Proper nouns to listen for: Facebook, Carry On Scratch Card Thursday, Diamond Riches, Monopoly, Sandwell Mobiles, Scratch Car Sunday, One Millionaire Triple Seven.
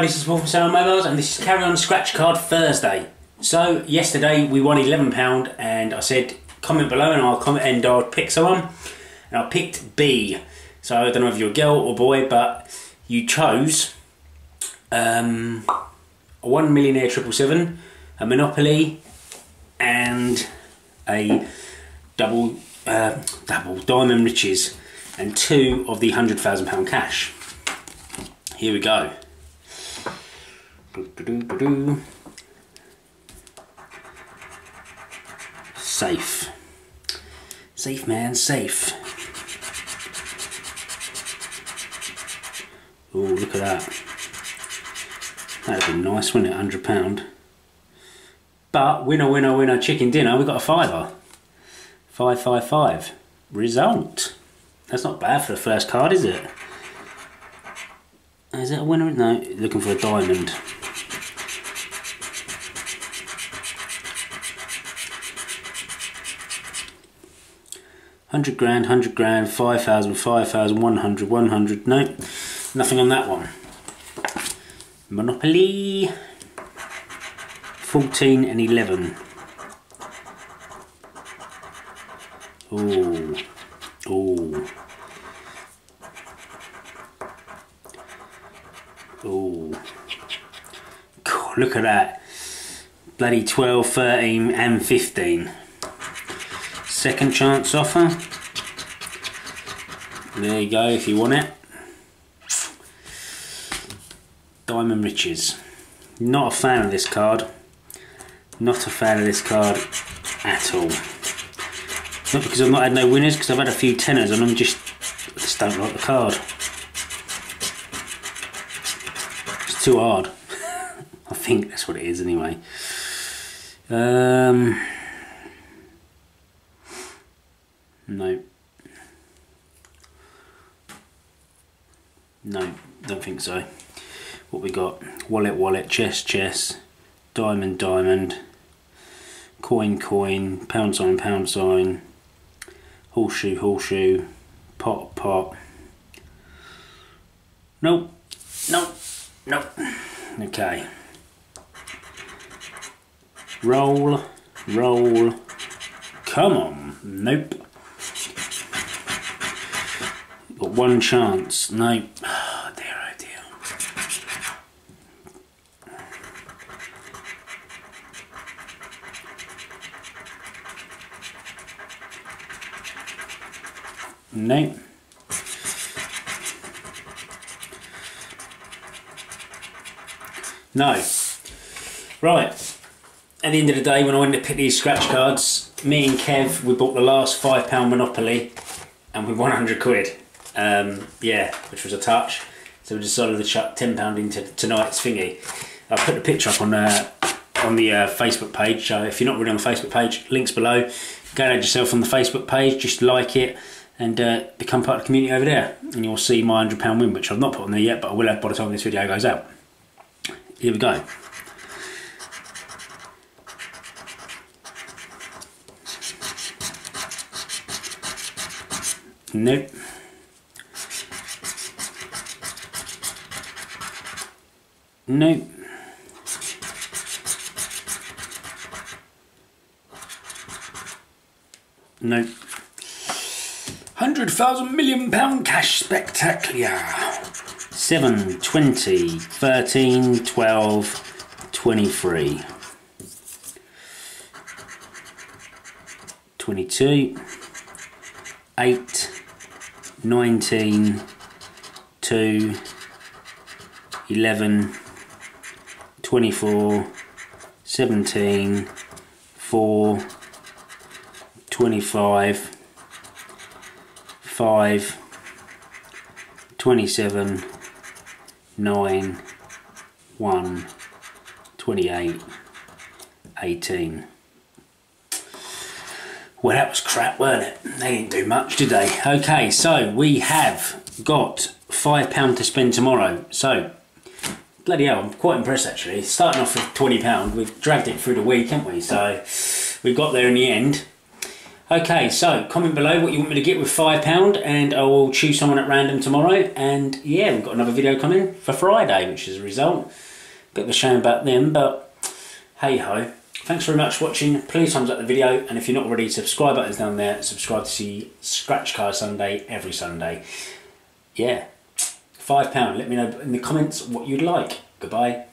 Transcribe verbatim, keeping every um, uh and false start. Hi, this is Paul from Sandwell Mobiles and this is Carry On Scratch Card Thursday. So yesterday we won eleven pounds and I said comment below and I'll comment and I'll pick someone. And I picked B. So I don't know if you're a girl or boy, but you chose um, a One Millionaire Triple Seven, a Monopoly, and a double uh, double Diamond Riches, and two of the hundred thousand pound cash. Here we go. Do-do-do-do-do. Safe. Safe, man, safe. Oh, look at that. That'd be nice, wouldn't it? one hundred pounds. But, winner, winner, winner, chicken dinner, we got a fiver. Five, five, five. Result. That's not bad for the first card, is it? Is that a winner? No, looking for a diamond. one hundred grand, one hundred grand, five thousand, five thousand, one hundred, one hundred. No, nothing on that one. Monopoly. fourteen and eleven. Ooh. Ooh. Ooh. God, look at that. Bloody twelve, thirteen and fifteen. Second chance offer. There you go if you want it. Diamond Riches. Not a fan of this card. Not a fan of this card at all. Not because I've not had no winners, because I've had a few tenors and I'm just, I just don't like the card. It's too hard. I think that's what it is anyway. Um... No. No, don't think so. What we got? Wallet, wallet, chess, chess, diamond, diamond, coin, coin, pound sign, pound sign, horseshoe, horseshoe, pot, pot. Nope, nope, nope. Okay. Roll, roll. Come on. Nope. Got one chance. No. Oh, dear, oh dear. No. No. Right. At the end of the day, when I went to pick these scratch cards, me and Kev, we bought the last five pound Monopoly and we won one hundred quid. Um, yeah, which was a touch. So we decided to chuck ten pound into tonight's thingy. I put the picture up on uh, on the uh, Facebook page, so if you're not really on the Facebook page, links below. Go and add yourself on the Facebook page, just like it and uh, become part of the community over there. And you'll see my one hundred pound win, which I've not put on there yet, but I will have by the time this video goes out. Here we go. Nope. Nope. Nope. Hundred thousand million pound cash spectacular. Seven, twenty, thirteen, twelve, twenty-three. Twenty-two. Eight. Nineteen. Two. Eleven. twenty-four, seventeen, four, twenty-five, five, twenty-seven, nine, one, twenty-eight, eighteen. Well, that was crap, weren't it? They didn't do much, did they? Okay, so we have got five pounds to spend tomorrow. So, bloody hell, I'm quite impressed actually. Starting off with twenty pounds, we've dragged it through the week, haven't we? So we got there in the end. Okay, so comment below what you want me to get with five pounds, and I will choose someone at random tomorrow. And yeah, we've got another video coming for Friday, which is a result. Bit of a shame about them, but hey ho. Thanks very much for watching. Please thumbs up the video, and if you're not already, subscribe button's down there. Subscribe to see Scratch Car Sunday every Sunday. Yeah, five pounds. Let me know in the comments what you'd like. Goodbye.